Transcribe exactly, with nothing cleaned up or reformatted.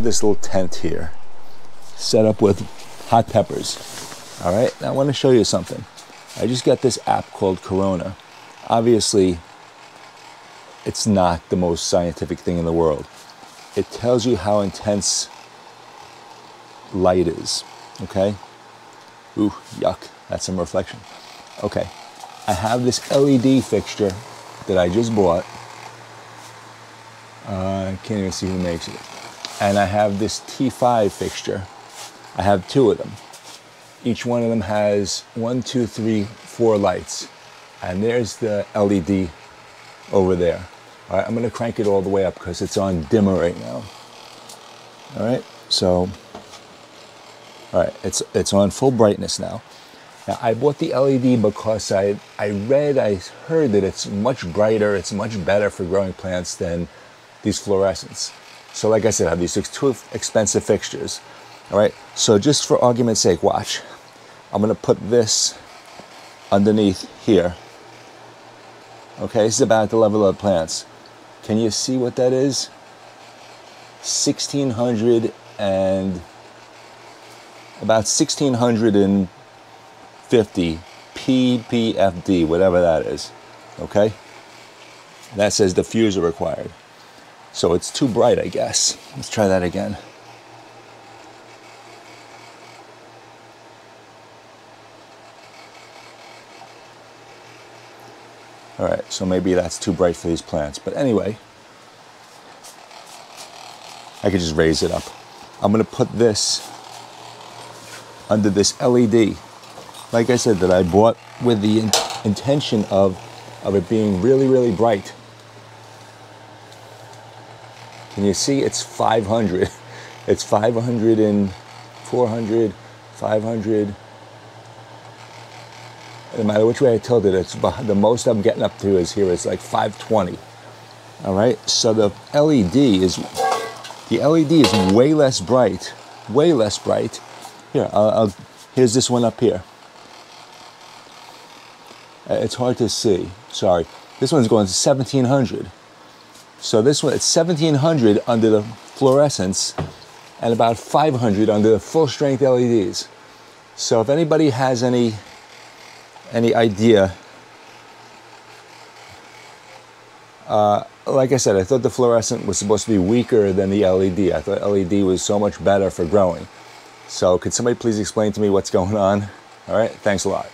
have this little tent here set up with hot peppers. All right, now I want to show you something. I just got this app called Corona. Obviously, it's not the most scientific thing in the world. It tells you how intense light is, okay? Ooh, yuck, that's some reflection. Okay, I have this L E D fixture that I just bought. Uh, I can't even see who makes it. And I have this T five fixture. I have two of them. Each one of them has one, two, three, four lights. And there's the L E D over there. All right, I'm gonna crank it all the way up because it's on dimmer right now. All right, so, all right, it's, it's on full brightness now. Now, I bought the L E D because I, I read, I heard that it's much brighter, it's much better for growing plants than these fluorescents. So like I said, I have these two expensive fixtures. All right, so just for argument's sake, watch. I'm gonna put this underneath here. Okay, this is about the level of plants. Can you see what that is? sixteen hundred and, about sixteen hundred fifty P P F D, whatever that is, okay? That says diffuser required. So it's too bright, I guess. Let's try that again. All right, so maybe that's too bright for these plants. But anyway, I could just raise it up. I'm gonna put this under this L E D. Like I said, that I bought with the in intention of, of it being really, really bright. Can you see? It's five hundred. It's five hundred and four hundred, five hundred. No matter which way I tilt it, it's the most I'm getting up to is here. It's like five twenty. All right. So the L E D is the L E D is way less bright, way less bright. Here, I'll, I'll, here's this one up here. It's hard to see. Sorry. This one's going to seventeen hundred. So this one, it's seventeen hundred under the fluorescence, and about five hundred under the full-strength L E Ds. So if anybody has any. Any idea? Uh, like I said, I thought the fluorescent was supposed to be weaker than the L E D. I thought L E D was so much better for growing. So could somebody please explain to me what's going on? All right, thanks a lot.